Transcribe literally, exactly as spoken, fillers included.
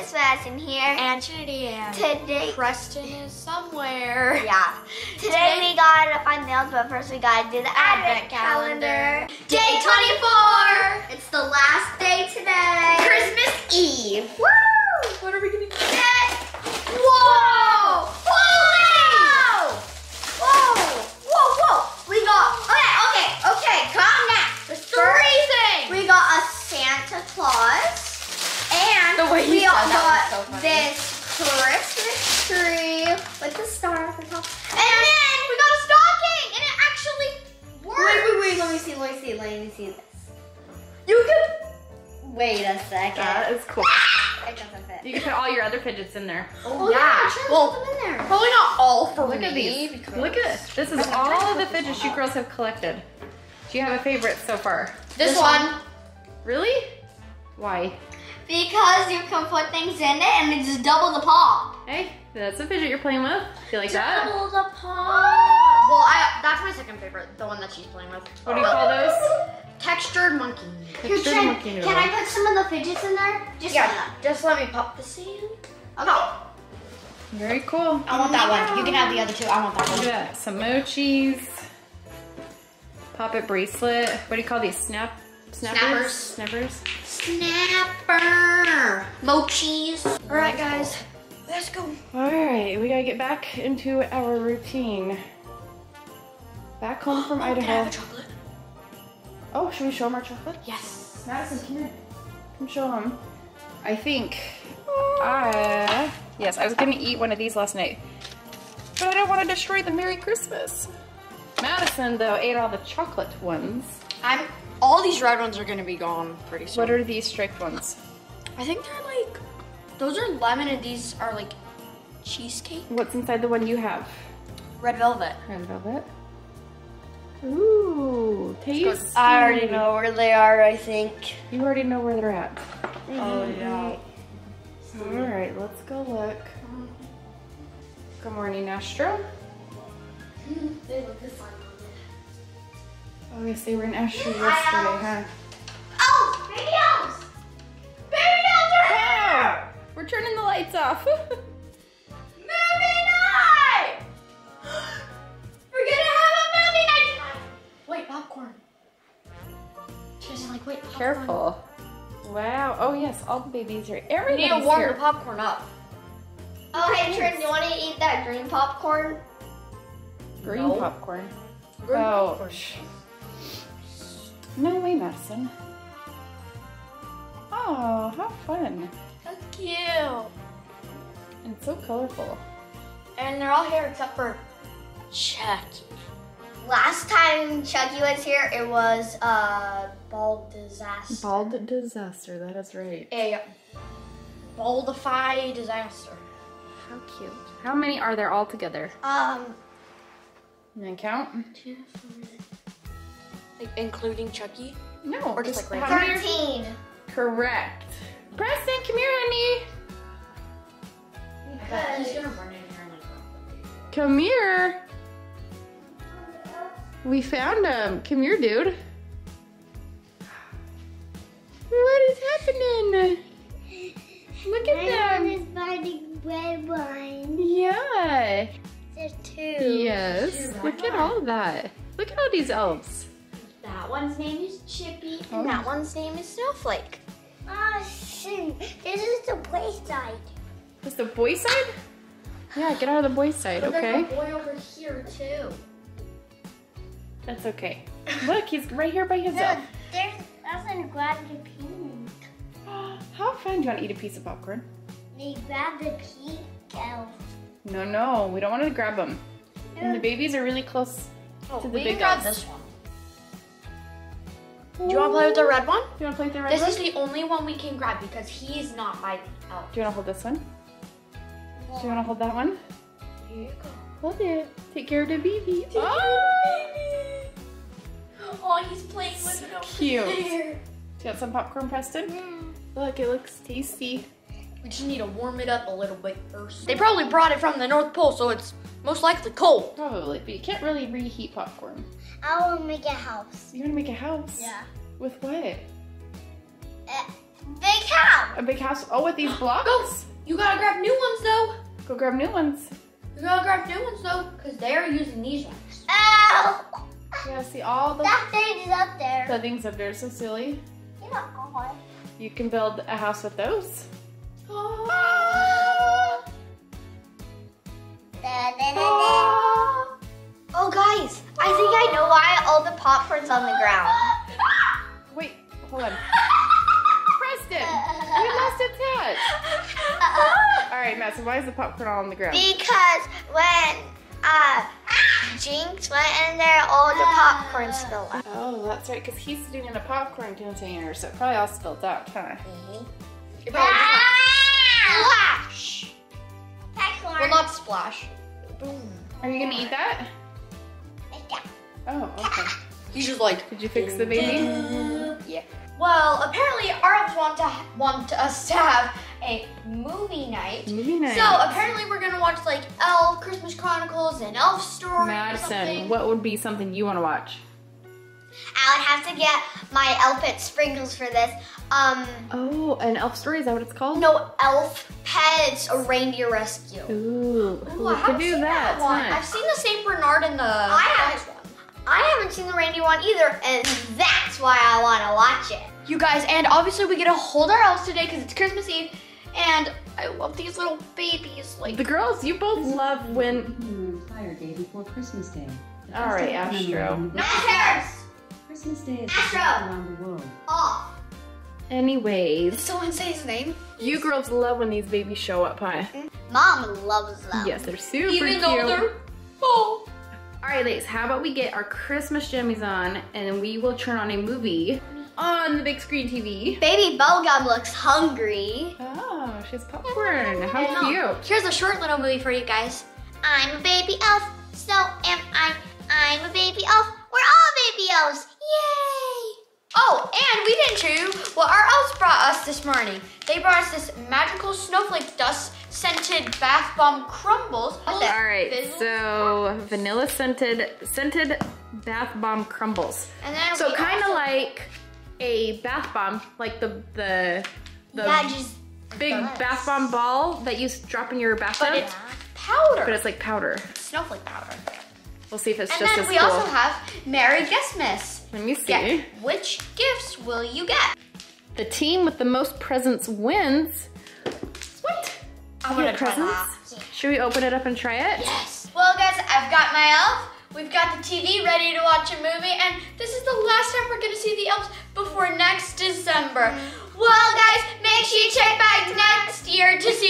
is Vaz in here. And Trinity and today, Preston is somewhere. Yeah. Today, today we gotta find nails, but first we gotta do the Advent, Advent calendar. Day twenty-four! It's the last day today. Christmas Eve. Woo! What are we gonna do? Whoa! Whoa! Whoa! Whoa! Whoa! Whoa! We got, okay, okay, okay, calm down. There's freezing! We got a Santa Claus. And the way we all got so this Christmas tree with the star on the top. And, and then we got a stocking, and it actually works. Wait, wait, wait, let me see, let me see, let me see this. You can, wait a second. That is cool. I don't have it. You can put all your other fidgets in there. Oh, oh yeah. yeah sure, well, put them in there. Probably not all for Look me. At these. Look at this. This is all of the fidgets you girls have collected. Do you have a favorite so far? This, this one. one. Really? Why? Because you can put things in it and it's double the pop. Hey, that's a fidget you're playing with. Feel like double that? Double the pop. Well, I, that's my second favorite, the one that she's playing with. What do you call those? Textured monkey. Textured can, monkey noodle. Can I put some of the fidgets in there? Just yeah, like just let me pop the sand. Okay. Very cool. I want that yeah. one. You can have the other two. I want that one. Yeah, some mochis. Pop-it bracelet. What do you call these? Snap? Snappers. Snappers. Snapper. Mochis. All right, guys. Let's go. All right, we gotta get back into our routine. Back home from Idaho. Can I have a chocolate? Oh, should we show them our chocolate? Yes. Madison, come here. Come show them. I think I, yes, I was gonna eat one of these last night, but I don't want to destroy the Merry Christmas. Madison, though, ate all the chocolate ones. I'm All these red ones are gonna be gone pretty soon. What are these striped ones? I think they're like, those are lemon and these are like cheesecake. What's inside the one you have? Red velvet. Red velvet. Ooh, tasty. I already know where they are, I think. You already know where they're at. Mm-hmm. Oh, yeah. All right, let's go look. Good morning, Astro. They look this one. Oh, yes, they were in Astro yesterday, huh? Oh, baby elves! Baby elves are wow. here! We're turning the lights off. Movie night! We're gonna have a movie night tonight! Wait, popcorn. She was like, wait, popcorn. Careful. Wow, oh yes, all the babies are, everybody's here. You need to warm here. the popcorn up. Oh, hey, Trin, do you want to eat that green popcorn? Green no. popcorn? Green oh. popcorn. No way, Madison. Oh, how fun. How cute. And so colorful. And they're all here except for Chucky. Last time Chucky was here, it was a bald disaster. Bald disaster, that is right. A baldified disaster. How cute. How many are there all together? Um. You can count? Two, four. Like including Chucky? No. Or just, just like right thirteen. Correct. Preston, come here, honey. Because he's gonna run in here and like rock. Come here. We found him. Come here, dude. What is happening? Look at them. My mom is finding red wine. Yeah. There's two. Yes. Two Look at one. all that. Look at all these elves. That one's name is Chippy, and oh. that one's name is Snowflake. Oh, shoot. This is the boy side. It's the boy side? Yeah, get out of the boy side, but okay? There's a boy over here, too. That's okay. Look, he's right here by himself. There's nothing grabbed the pink. How fun. Do you want to eat a piece of popcorn? They grabbed the pink elf. No, no, we don't want to grab them. No. And the babies are really close oh, to the big elf. This one. Do you want to play with the red one? Do you want to play with the red this one? This is the only one we can grab because he's not by the elf. Do you want to hold this one? Yeah. Do you want to hold that one? Here you go. Hold it. Take care of the baby. Take oh! Care of the baby. Oh, he's playing with it over Cute. there. Cute. You got some popcorn, Preston? Mm. Look, it looks tasty. We just need to warm it up a little bit first. They probably brought it from the North Pole, so it's most likely cold. Probably, but you can't really reheat popcorn. I want to make a house. You want to make a house? Yeah. With what? Uh, big house. A big house. Oh, with these blocks. Go. You gotta grab new ones though. Go grab new ones. You gotta grab new ones though, because they're using these ones. Ow! Yeah, see all the. That thing is up there. That thing's up there. So silly. You're not on. You can build a house with those. Oh. Ah. Da, da, da, da. Oh guys, I think I know why all the popcorn's on the ground. Wait, hold on. Preston, we lost a touch. All right, Madison, why is the popcorn all on the ground? Because when uh, Jinx went in there, all the popcorn spilled out. Oh, that's right, because he's sitting in a popcorn container, so it probably all spilled out, huh? Mm-hmm. It probably splash. Popcorn. Well, not splash. Boom. Are you gonna eat that? Yeah. Oh, okay. You just like. Did you fix the baby? Yeah. Well, apparently our elves want to want us to have a movie night. Movie night. So apparently we're gonna watch like Elf, Christmas Chronicles, and Elf Story. Madison, what would be something you want to watch? I would have to get my Elf Pet Sprinkles for this. Um. Oh, an Elf Story, is that what it's called? No, Elf Pets: A Reindeer Rescue. Ooh, Ooh we I could do that. that one. Nice. I've seen the Saint Bernard and the I haven't, one. I haven't seen the reindeer one either, and that's why I want to watch it. You guys, and obviously we get to hold our elves today because it's Christmas Eve, and I love these little babies. Like the girls, you both love when. Fire day before Christmas Day. All right, Astro. No cares. Christmas Day is around the world. Off. Anyways. Did someone say his name? You girls love when these babies show up, huh? Mom loves them. Yes, they're super Even cute. Even though they're full. All right, ladies, how about we get our Christmas jammies on and we will turn on a movie on the big screen T V. Baby Bubblegum looks hungry. Oh, she has popcorn. How cute. Here's a short little movie for you guys. I'm a baby elf, so am I. I'm a baby elf. We're all baby elves. Yay! Oh, and we didn't show you what our elves brought us this morning. They brought us this magical snowflake dust scented bath bomb crumbles. All right, so vanilla scented scented bath bomb crumbles. And then so kind of like a bath bomb, like the the the yeah, just big bugs. bath bomb ball that you drop in your bathtub. But it's powder. But it's like powder. Snowflake powder. We'll see if it's and just as cool. And then we also have Merry Guessmas. Let me see. Get, which gifts will you get? The team with the most presents wins. What? I want to try that. Should we open it up and try it? Yes. Well guys, I've got my elf. We've got the T V ready to watch a movie. And this is the last time we're going to see the elves before next December. Well guys, make sure you check back next year to see